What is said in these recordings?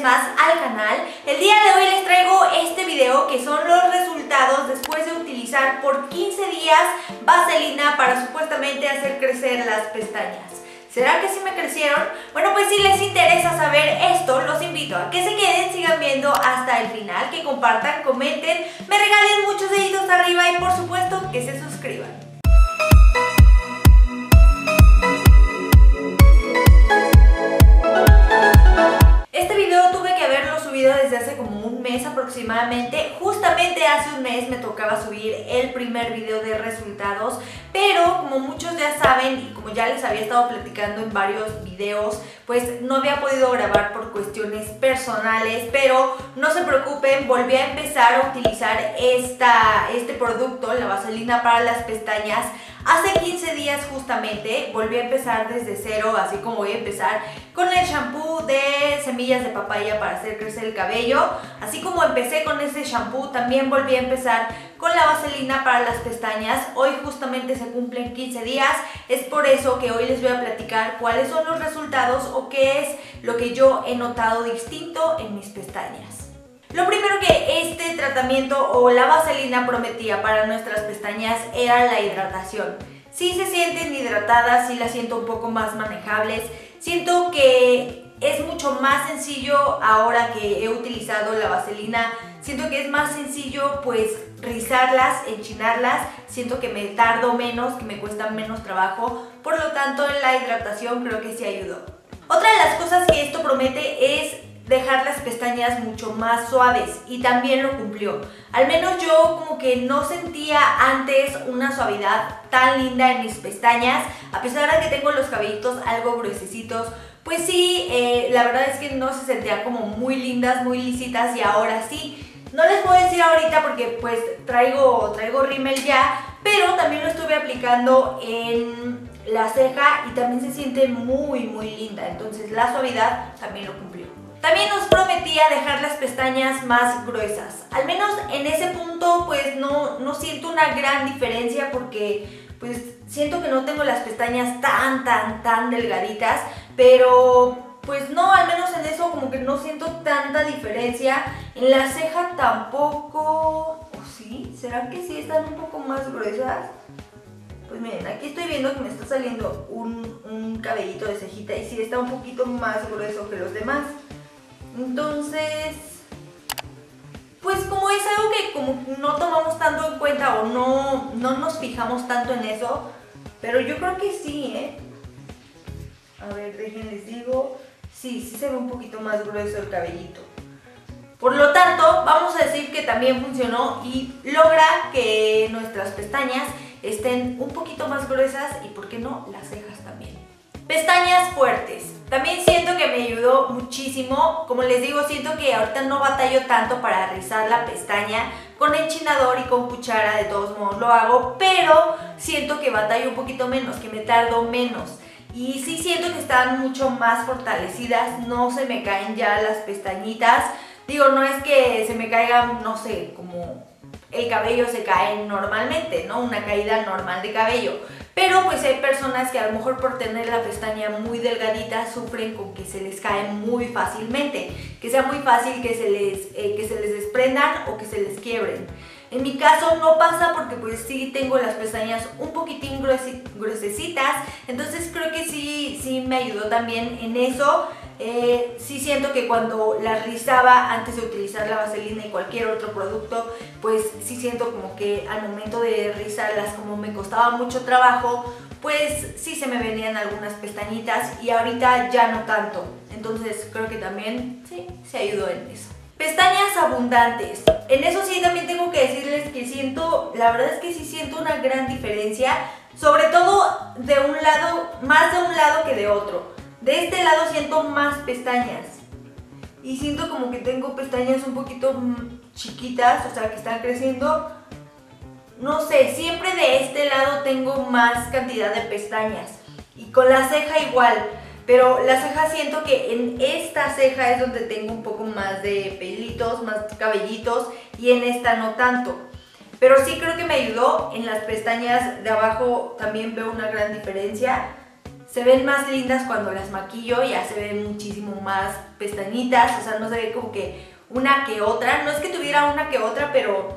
vez más al canal. El día de hoy les traigo este video que son los resultados después de utilizar por 15 días vaselina para supuestamente hacer crecer las pestañas. ¿Será que sí me crecieron? Bueno, pues si les interesa saber esto, los invito a que se queden, sigan viendo hasta el final, que compartan, comenten, me regalen muchos deditos arriba y por supuesto que se suscriban. Aproximadamente, justamente hace un mes me tocaba subir el primer video de resultados, pero como muchos ya saben y como ya les había estado platicando en varios videos, pues no había podido grabar por cuestiones personales, pero no se preocupen, volví a empezar a utilizar este producto, la vaselina para las pestañas. Hace 15 días justamente volví a empezar desde cero, así como voy a empezar con el shampoo de semillas de papaya para hacer crecer el cabello. Así como empecé con este shampoo, también volví a empezar con la vaselina para las pestañas. Hoy justamente se cumplen 15 días, es por eso que hoy les voy a platicar cuáles son los resultados o qué es lo que yo he notado distinto en mis pestañas. Lo primero que este tratamiento o la vaselina prometía para nuestras pestañas era la hidratación. Sí se sienten hidratadas, sí las siento un poco más manejables. Siento que es mucho más sencillo ahora que he utilizado la vaselina. Siento que es más sencillo pues rizarlas, enchinarlas. Siento que me tardo menos, que me cuesta menos trabajo. Por lo tanto, en la hidratación creo que sí ayudó. Otra de las cosas que esto promete es dejar las pestañas mucho más suaves y también lo cumplió. Al menos yo como que no sentía antes una suavidad tan linda en mis pestañas, a pesar de que tengo los cabellitos algo gruesecitos, pues sí, la verdad es que no se sentían como muy lindas, muy lisitas y ahora sí. No les puedo decir ahorita porque pues traigo rímel ya, pero también lo estuve aplicando en la ceja y también se siente muy muy linda, entonces la suavidad también lo cumplió. También nos prometía dejar las pestañas más gruesas. Al menos en ese punto pues no siento una gran diferencia porque pues siento que no tengo las pestañas tan delgaditas, pero pues no, al menos en eso como que no siento tanta diferencia. En la ceja tampoco, ¿o sí? ¿Será que sí están un poco más gruesas? Pues miren, aquí estoy viendo que me está saliendo un cabellito de cejita y sí está un poquito más grueso que los demás. Entonces, pues como es algo que como no tomamos tanto en cuenta o no nos fijamos tanto en eso, pero yo creo que sí, A ver, déjenles digo, sí se ve un poquito más grueso el cabellito. Por lo tanto, vamos a decir que también funcionó y logra que nuestras pestañas estén un poquito más gruesas y, ¿por qué no?, las cejas también. Pestañas fuertes. También siento que me ayudó muchísimo, como les digo, siento que ahorita no batallo tanto para rizar la pestaña, con enchinador y con cuchara de todos modos lo hago, pero siento que batallo un poquito menos, que me tardo menos. Y sí siento que están mucho más fortalecidas, no se me caen ya las pestañitas, digo, no es que se me caigan, no sé, como el cabello se cae normalmente, ¿no? Una caída normal de cabello. Pero pues hay personas que a lo mejor por tener la pestaña muy delgadita sufren con que se les cae muy fácilmente, que sea muy fácil que se les desprendan o que se les quiebren. En mi caso no pasa porque pues sí tengo las pestañas un poquitín gruesecitas, entonces creo que sí me ayudó también en eso. Sí siento que cuando las rizaba antes de utilizar la vaselina y cualquier otro producto, pues sí siento como que al momento de rizarlas, como me costaba mucho trabajo, pues sí se me venían algunas pestañitas y ahorita ya no tanto. Entonces creo que también sí se ayudó en eso. Pestañas abundantes. En eso sí también tengo que decirles que siento, la verdad es que sí siento una gran diferencia, sobre todo de un lado, más de un lado que de otro. De este lado siento más pestañas y siento como que tengo pestañas un poquito chiquitas, o sea que están creciendo. No sé, siempre de este lado tengo más cantidad de pestañas y con la ceja igual, pero la ceja siento que en esta ceja es donde tengo un poco más de pelitos, más cabellitos y en esta no tanto. Pero sí creo que me ayudó, en las pestañas de abajo también veo una gran diferencia. se ven más lindas cuando las maquillo, ya se ven muchísimo más pestañitas, o sea, no se ve como que una que otra, no es que tuviera una que otra, pero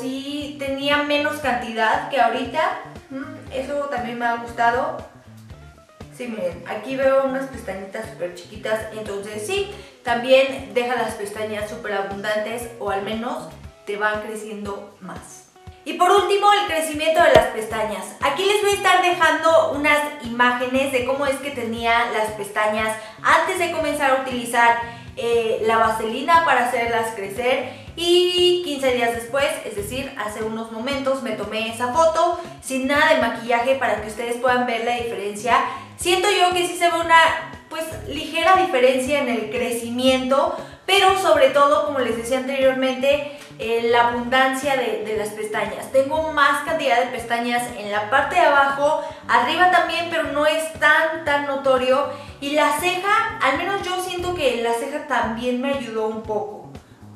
sí tenía menos cantidad que ahorita, eso también me ha gustado. Sí, miren, aquí veo unas pestañitas súper chiquitas, entonces sí, también deja las pestañas súper abundantes o al menos te van creciendo más. Y por último, el crecimiento de las pestañas. Aquí les voy a estar dejando unas imágenes de cómo es que tenía las pestañas antes de comenzar a utilizar la vaselina para hacerlas crecer. Y 15 días después, es decir, hace unos momentos me tomé esa foto sin nada de maquillaje para que ustedes puedan ver la diferencia. Siento yo que sí se ve una ligera diferencia en el crecimiento, pero sobre todo, como les decía anteriormente, la abundancia de las pestañas. Tengo más cantidad de pestañas en la parte de abajo, arriba también, pero no es tan notorio. Y la ceja, al menos yo siento que la ceja también me ayudó un poco.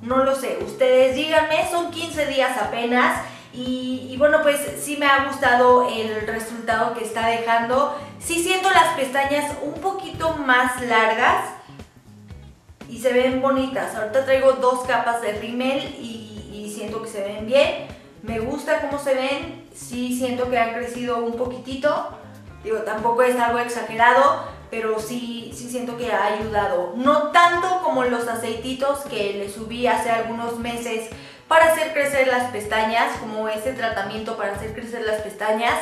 No lo sé, ustedes díganme, son 15 días apenas y bueno, pues sí me ha gustado el resultado que está dejando. Sí siento las pestañas un poquito más largas y se ven bonitas. Ahorita traigo dos capas de rímel y siento que se ven bien. Me gusta cómo se ven, sí siento que han crecido un poquitito. Digo, tampoco es algo exagerado, pero sí siento que ha ayudado. No tanto como los aceititos que le subí hace algunos meses para hacer crecer las pestañas, como ese tratamiento para hacer crecer las pestañas,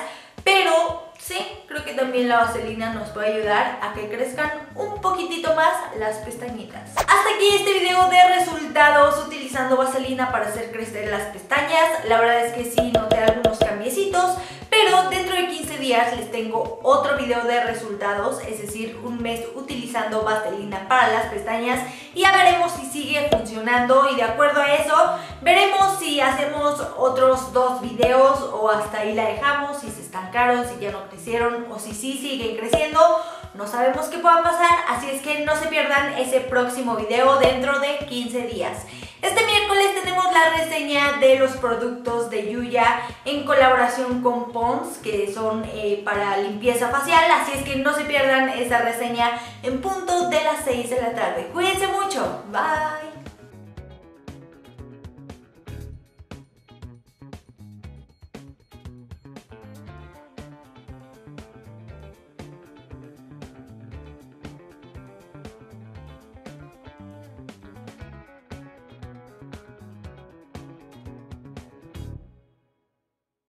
pero sí, creo que también la vaselina nos puede ayudar a que crezcan un poquitito más las pestañitas. Hasta aquí este video de resultados utilizando vaselina para hacer crecer las pestañas. La verdad es que sí noté algunos cambiecitos, pero dentro de 15 días les tengo otro video de resultados, es decir, un mes utilizando vaselina para las pestañas y ya veremos si sigue funcionando y de acuerdo a eso veremos si hacemos otros dos videos o hasta ahí la dejamos, si se estancaron, si ya no crecieron o si sí siguen creciendo. No sabemos qué pueda pasar, así es que no se pierdan ese próximo video dentro de 15 días. Este miércoles tenemos la reseña de los productos de Yuya en colaboración con Pons, que son para limpieza facial, así es que no se pierdan esa reseña en punto de las 6 de la tarde. Cuídense mucho, bye.